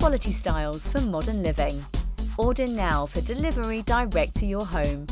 quality styles for modern living. Order now for delivery direct to your home.